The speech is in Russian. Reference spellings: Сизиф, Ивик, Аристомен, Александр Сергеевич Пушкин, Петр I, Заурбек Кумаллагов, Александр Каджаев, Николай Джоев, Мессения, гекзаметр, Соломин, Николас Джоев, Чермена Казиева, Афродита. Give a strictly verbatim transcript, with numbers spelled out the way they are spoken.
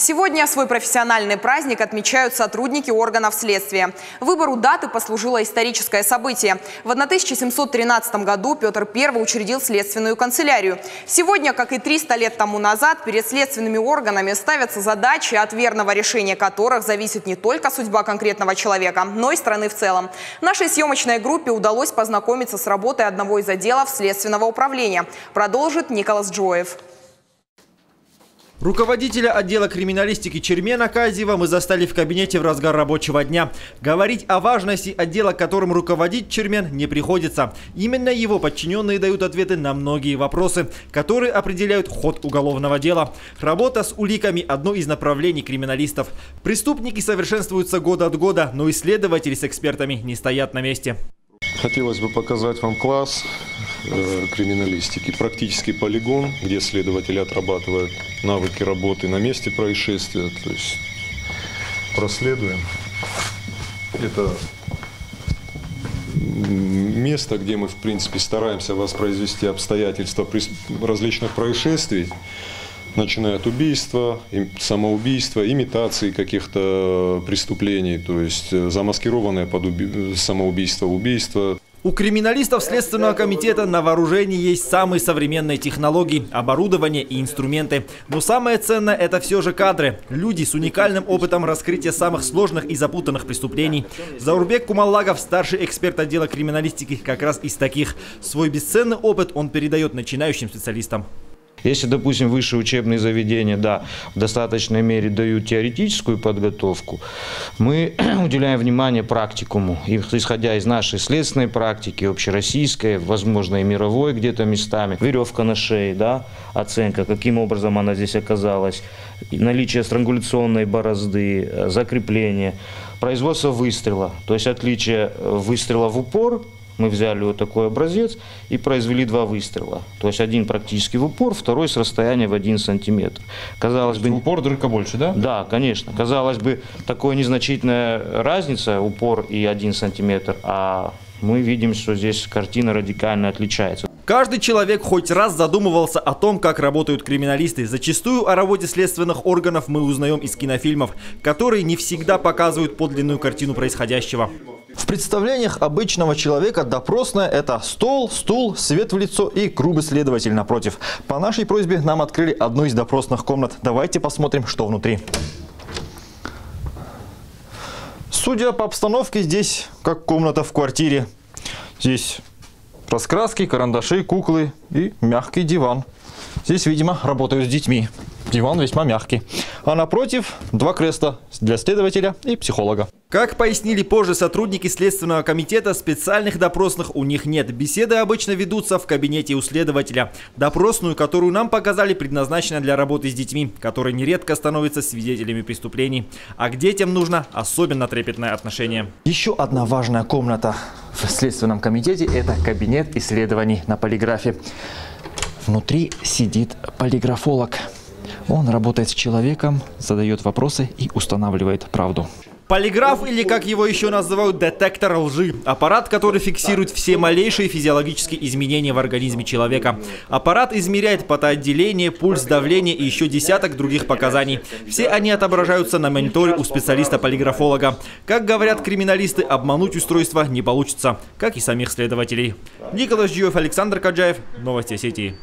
Сегодня свой профессиональный праздник отмечают сотрудники органов следствия. Выбору даты послужило историческое событие. В тысяча семьсот тринадцатом году Петр Первый учредил следственную канцелярию. Сегодня, как и триста лет тому назад, перед следственными органами ставятся задачи, от верного решения которых зависит не только судьба конкретного человека, но и страны в целом. Нашей съемочной группе удалось познакомиться с работой одного из отделов следственного управления. Продолжит Николас Джоев. Руководителя отдела криминалистики Чермена Казиева мы застали в кабинете в разгар рабочего дня. Говорить о важности отдела, которым руководит Чермен, не приходится. Именно его подчиненные дают ответы на многие вопросы, которые определяют ход уголовного дела. Работа с уликами – одно из направлений криминалистов. Преступники совершенствуются год от года, но исследователи с экспертами не стоят на месте. Хотелось бы показать вам класс криминалистики. Практический полигон, где следователи отрабатывают навыки работы на месте происшествия. То есть проследуем. Это место, где мы, в принципе, стараемся воспроизвести обстоятельства различных происшествий, начиная от убийства, самоубийства, имитации каких-то преступлений, то есть замаскированное под уби... самоубийство, убийство. У криминалистов Следственного комитета на вооружении есть самые современные технологии, оборудование и инструменты. Но самое ценное – это все же кадры. Люди с уникальным опытом раскрытия самых сложных и запутанных преступлений. Заурбек Кумаллагов, старший эксперт отдела криминалистики, как раз из таких. Свой бесценный опыт он передает начинающим специалистам. Если, допустим, высшие учебные заведения, да, в достаточной мере дают теоретическую подготовку, мы уделяем внимание практикуму. И, исходя из нашей следственной практики, общероссийской, возможно, и мировой где-то местами, веревка на шее, да, оценка, каким образом она здесь оказалась, наличие странгуляционной борозды, закрепление, производство выстрела, то есть отличие выстрела в упор. Мы взяли вот такой образец и произвели два выстрела. То есть один практически в упор, второй с расстояния в один сантиметр. Казалось бы... Упор дырка больше, да? Да, конечно. Казалось бы, такая незначительная разница, упор и один сантиметр, а мы видим, что здесь картина радикально отличается. Каждый человек хоть раз задумывался о том, как работают криминалисты. Зачастую о работе следственных органов мы узнаем из кинофильмов, которые не всегда показывают подлинную картину происходящего. В представлениях обычного человека допросная – это стол, стул, свет в лицо и грубый следователь напротив. По нашей просьбе нам открыли одну из допросных комнат. Давайте посмотрим, что внутри. Судя по обстановке, здесь как комната в квартире. Здесь раскраски, карандаши, куклы и мягкий диван. Здесь, видимо, работают с детьми. Диван весьма мягкий. А напротив два кресла для следователя и психолога. Как пояснили позже сотрудники Следственного комитета, специальных допросных у них нет. Беседы обычно ведутся в кабинете у следователя. Допросную, которую нам показали, предназначена для работы с детьми, которые нередко становятся свидетелями преступлений. А к детям нужно особенно трепетное отношение. Еще одна важная комната в Следственном комитете – это кабинет исследований на полиграфе. Внутри сидит полиграфолог. Он работает с человеком, задает вопросы и устанавливает правду. Полиграф, или как его еще называют, детектор лжи. Аппарат, который фиксирует все малейшие физиологические изменения в организме человека. Аппарат измеряет потоотделение, пульс, давление и еще десяток других показаний. Все они отображаются на мониторе у специалиста-полиграфолога. Как говорят криминалисты, обмануть устройство не получится, как и самих следователей. Николай Джоев, Александр Каджаев. Новости сети.